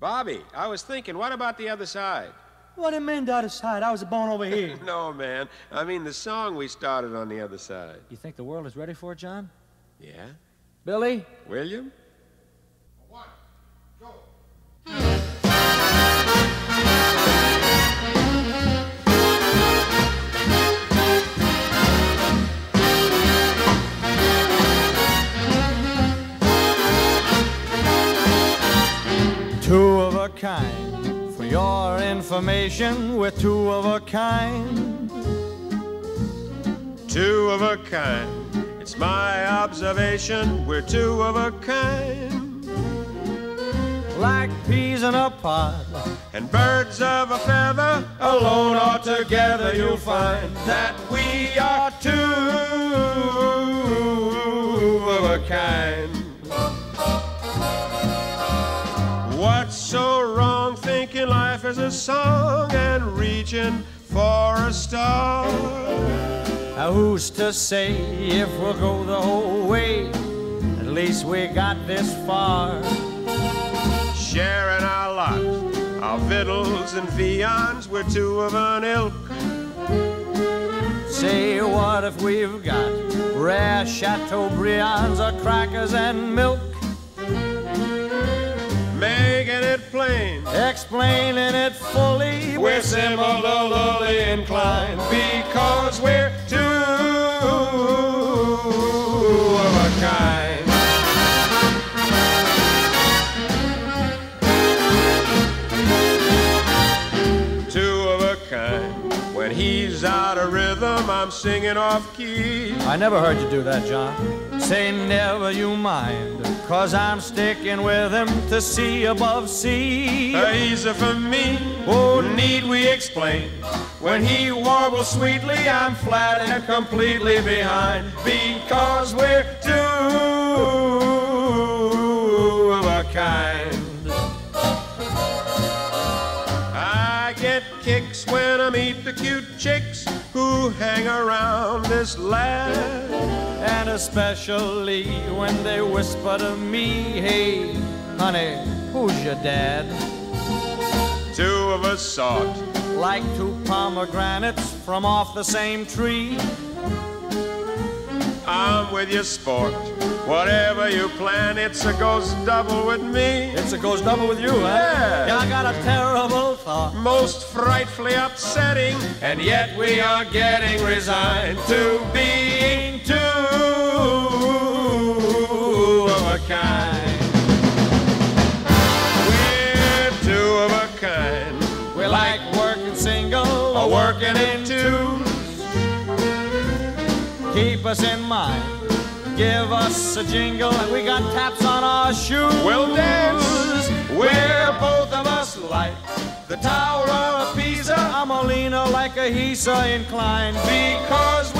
Bobby, I was thinking, what about the other side? What do you mean the other side? I was born over here. No, man. I mean the song we started on the other side. You think the world is ready for it, John? Yeah. Billy? William? One, go. Two of a kind, for your information, we're two of a kind. Two of a kind. It's my observation, we're two of a kind. Like peas in a pod and birds of a feather, alone or together, you'll find that we are two of a kind. What's so wrong thinking life is a song and reaching for a star? Now who's to say if we'll go the whole way? At least we got this far. Sharing our lot, our victuals and viands, we're two of an ilk. Say, what if we've got rare Chateaubriands or crackers and milk? Making it plain, explaining it fully, we're similarly inclined, because we're out of rhythm, I'm singing off key. I never heard you do that, John. Say never you mind, cause I'm sticking with him to see above sea. Easy for me, oh need we explain. When he warbles sweetly, I'm flat and completely behind, because we're two of a kind. When I meet the cute chicks who hang around this lad, and especially when they whisper to me, hey, honey, who's your dad? Two of us sought, like two pomegranates from off the same tree. I'm with you, sport. Whatever you plan, it's a goes double with me. It's a goes double with you, huh? Yeah. Yeah, I got a terrible thought. Most frightfully upsetting, and yet we are getting resigned to being two of a kind. We're two of a kind. We like working single or working in twos. Keep us in mind. Give us a jingle and we got taps on our shoes. We'll dance. We're both of us like the Tower of Pisa. I'm a leaner like a Hesa inclined, because